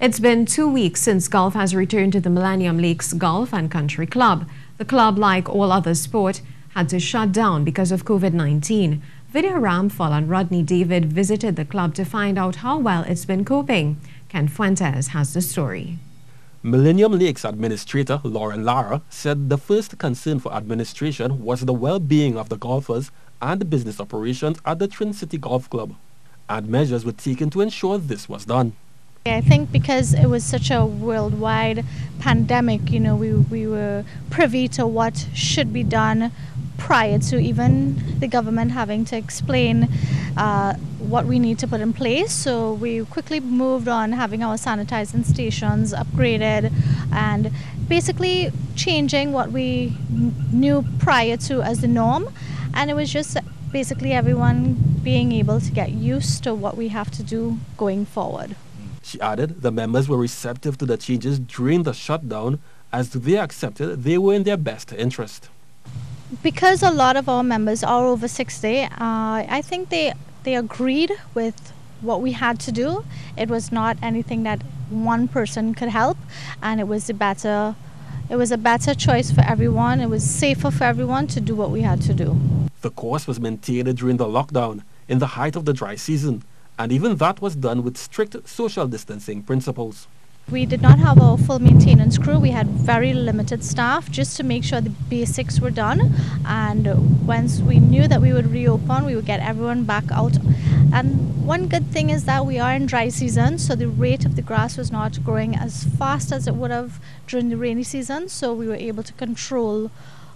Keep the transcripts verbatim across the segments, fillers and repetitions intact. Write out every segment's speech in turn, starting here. It's been two weeks since golf has returned to the Millennium Lakes Golf and Country Club. The club, like all other sport, had to shut down because of COVID nineteen. Vidia Ramphal and Rodney David visited the club to find out how well it's been coping. Kent Fuentes has the story. Millennium Lakes Administrator Lauren Lara said the first concern for administration was the well-being of the golfers and the business operations at the Twin City Golf Club, and measures were taken to ensure this was done. I think because it was such a worldwide pandemic, you know, we, we were privy to what should be done prior to even the government having to explain uh, what we need to put in place. So we quickly moved on having our sanitizing stations upgraded and basically changing what we knew prior to as the norm. And it was just basically everyone being able to get used to what we have to do going forward. She added the members were receptive to the changes during the shutdown, as they accepted they were in their best interest. Because a lot of our members are over sixty, uh, I think they, they agreed with what we had to do. It was not anything that one person could help, and it was a better, it was a better choice for everyone. It was safer for everyone to do what we had to do. The course was maintained during the lockdown, in the height of the dry season, and even that was done with strict social distancing principles. We did not have our full maintenance crew. We had very limited staff just to make sure the basics were done. And once we knew that we would reopen, we would get everyone back out. And one good thing is that we are in dry season, so the rate of the grass was not growing as fast as it would have during the rainy season. So we were able to control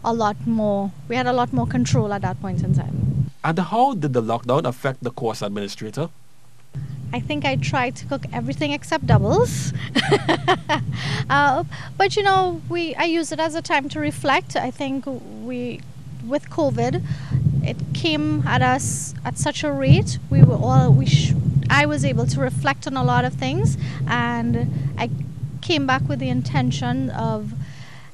a lot more. We had a lot more control at that point in time. And how did the lockdown affect the course administrator? I think I tried to cook everything except doubles. uh, but you know, we I use it as a time to reflect. I think we, with COVID, it came at us at such a rate. We were all we. Sh I was able to reflect on a lot of things, and I came back with the intention of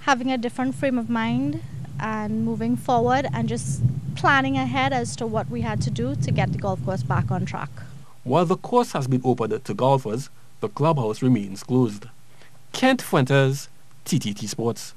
having a different frame of mind and moving forward, and just planning ahead as to what we had to do to get the golf course back on track. While the course has been opened to golfers, the clubhouse remains closed. Kent Fuentes, T T T Sports.